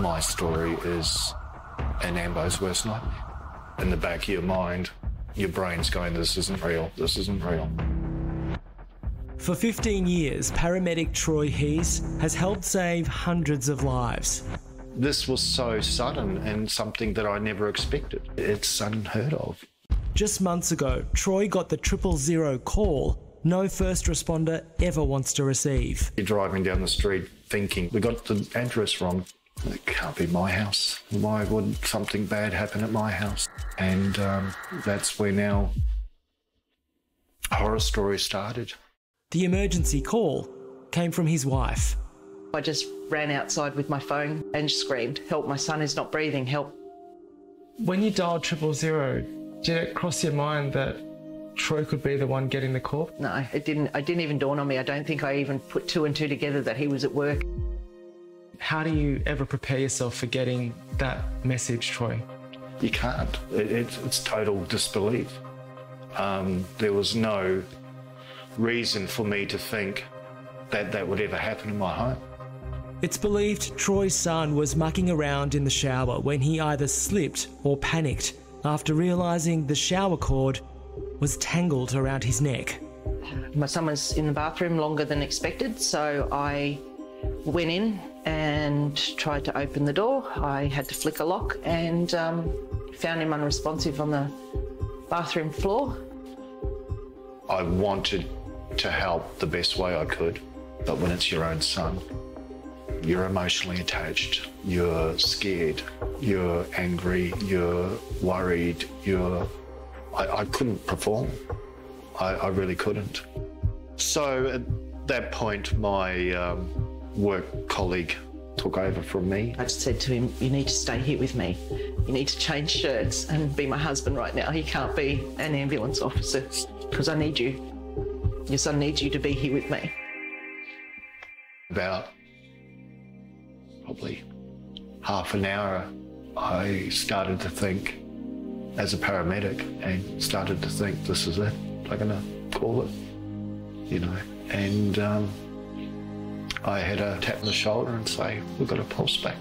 my story is an Ambo's worst nightmare. In the back of your mind, your brain's going, this isn't real, this isn't real. For 15 years, paramedic Troy Heise has helped save hundreds of lives. This was so sudden and something that I never expected. It's unheard of. Just months ago, Troy got the 000 call no first responder ever wants to receive. You're driving down the street thinking, we got the address wrong. It can't be my house. Why would something bad happen at my house? And that's where now horror story started. The emergency call came from his wife. I just ran outside with my phone and screamed, help, my son is not breathing, help. When you dialed 000, did it cross your mind that Troy could be the one getting the call? No, it didn't. It didn't even dawn on me. I don't think I even put two and two together that he was at work. How do you ever prepare yourself for getting that message, Troy? You can't. It's total disbelief. There was no reason for me to think that that would ever happen in my home. It's believed Troy's son was mucking around in the shower when he either slipped or panicked after realising the shower cord was tangled around his neck. My son was in the bathroom longer than expected, so I went in and tried to open the door. I had to flick a lock and found him unresponsive on the bathroom floor. I wanted to help the best way I could, but when it's your own son, you're emotionally attached, you're scared, you're angry, you're worried, I couldn't perform. I really couldn't. So at that point, my work colleague took over from me. I just said to him, you need to stay here with me. You need to change shirts and be my husband right now. You can't be an ambulance officer because I need you. Your son needs you to be here with me. About probably half an hour, I started to think, as a paramedic, and started to think, this is it, I'm gonna call it, you know. And I had a tap on the shoulder and say, we've got a pulse back.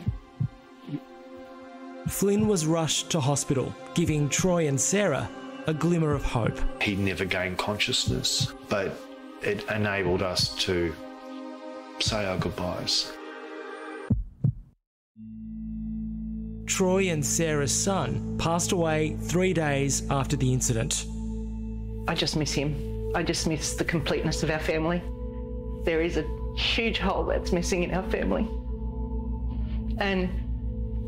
Flynn was rushed to hospital, giving Troy and Sarah a glimmer of hope. He never gained consciousness, but it enabled us to say our goodbyes. Troy and Sarah's son passed away 3 days after the incident. I just miss him. I just miss the completeness of our family. There is a huge hole that's missing in our family. And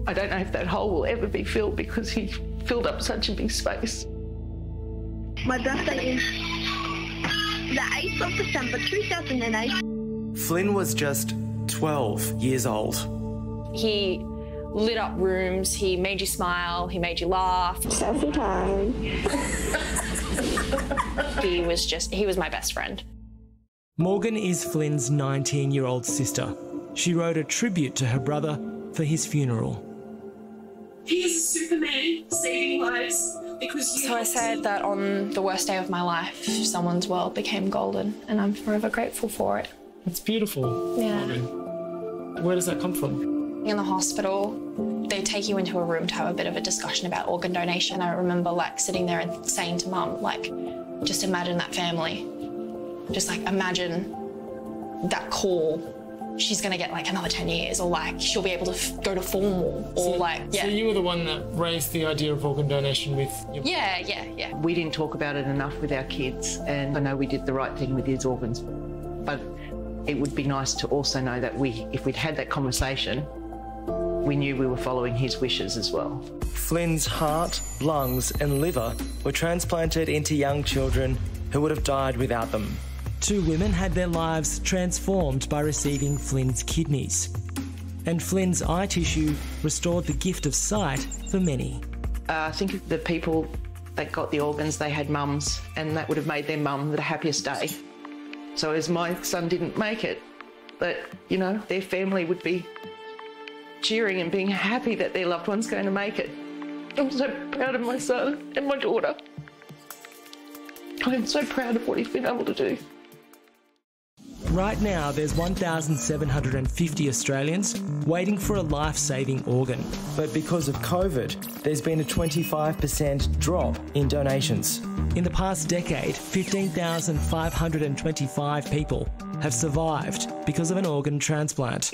I don't know if that hole will ever be filled because he filled up such a big space. My birthday is the 8th of December, 2008. Flynn was just 12 years old. He lit up rooms, he made you smile, he made you laugh. Selfie time. He was my best friend. Morgan is Flynn's 19-year-old sister. She wrote a tribute to her brother for his funeral. He is a superman saving lives because you... So I said that on the worst day of my life, someone's world became golden and I'm forever grateful for it. It's beautiful. Yeah. Morgan, where does that come from? In the hospital, they take you into a room to have a bit of a discussion about organ donation. I remember like sitting there and saying to Mum, like, just imagine that family. Just like imagine that call. She's gonna get like another 10 years or like she'll be able to go to formal or so, like, yeah. So you were the one that raised the idea of organ donation with your... Yeah. We didn't talk about it enough with our kids and I know we did the right thing with his organs, but it would be nice to also know that if we'd had that conversation, we knew we were following his wishes as well. Flynn's heart, lungs and liver were transplanted into young children who would have died without them. Two women had their lives transformed by receiving Flynn's kidneys. And Flynn's eye tissue restored the gift of sight for many. I think the people that got the organs, they had mums, and that would have made their mum the happiest day. So as my son didn't make it, that, you know, their family would be cheering and being happy that their loved one's going to make it. I'm so proud of my son and my daughter. I am so proud of what he's been able to do. Right now, there's 1,750 Australians waiting for a life-saving organ. But because of COVID, there's been a 25% drop in donations. In the past decade, 15,525 people have survived because of an organ transplant.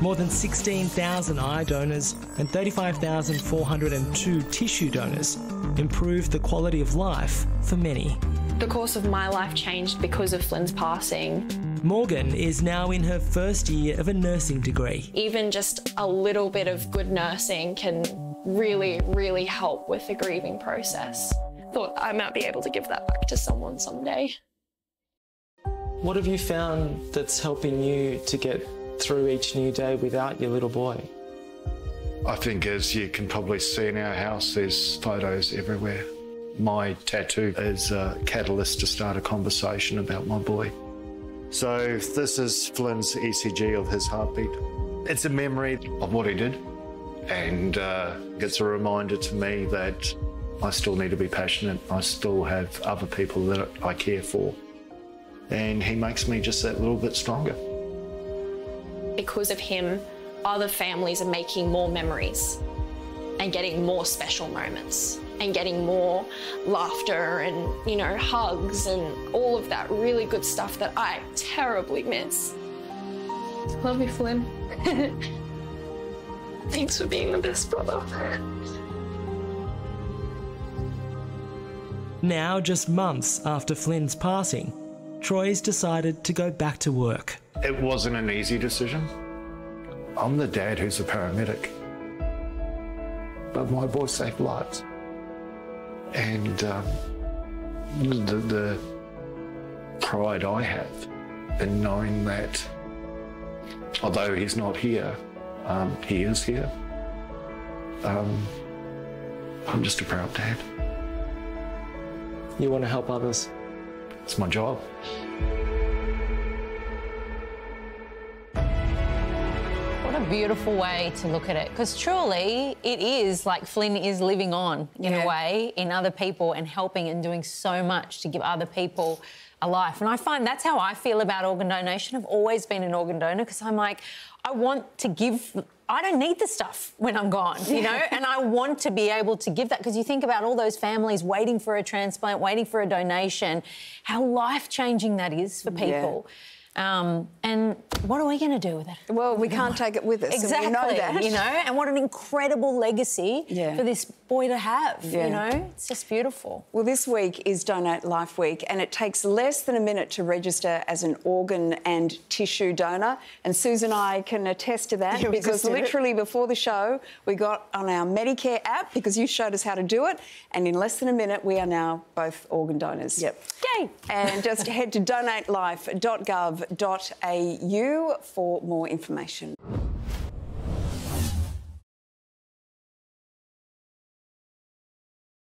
More than 16,000 eye donors and 35,402 tissue donors improved the quality of life for many. The course of my life changed because of Flynn's passing. Morgan is now in her first year of a nursing degree. Even just a little bit of good nursing can really, really help with the grieving process. Thought I might be able to give that back to someone someday. What have you found that's helping you to get through each new day without your little boy? I think, as you can probably see in our house, there's photos everywhere. My tattoo is a catalyst to start a conversation about my boy. So this is Flynn's ECG of his heartbeat. It's a memory of what he did, and it's a reminder to me that I still need to be passionate. I still have other people that I care for, and he makes me just that little bit stronger. Because of him, other families are making more memories and getting more special moments and getting more laughter and, you know, hugs and all of that really good stuff that I terribly miss. Love you, Flynn. Thanks for being the best brother. Now, just months after Flynn's passing, Troy's decided to go back to work. It wasn't an easy decision. I'm the dad who's a paramedic, but my boy saved lives. And the pride I have in knowing that, although he's not here, he is here. I'm just a proud dad. You want to help others? It's my job. Beautiful way to look at it, because truly it is like Flynn is living on in a way in other people and helping and doing so much to give other people a life. And I find that's how I feel about organ donation. I've always been an organ donor because I'm like, I want to give. I don't need the stuff when I'm gone, you know, and I want to be able to give that, because you think about all those families waiting for a transplant, waiting for a donation, how life-changing that is for people. Yeah. And what are we going to do with it? Well, we can't take it with us. Exactly, and we know that. You know, and what an incredible legacy for this boy to have, you know? It's just beautiful. Well, this week is Donate Life Week, and it takes less than a minute to register as an organ and tissue donor, and Suze and I can attest to that, because literally before the show, we got on our Medicare app, because you showed us how to do it, and in less than a minute, we are now both organ donors. Yep. Yay! And just head to donatelife.gov.au for more information.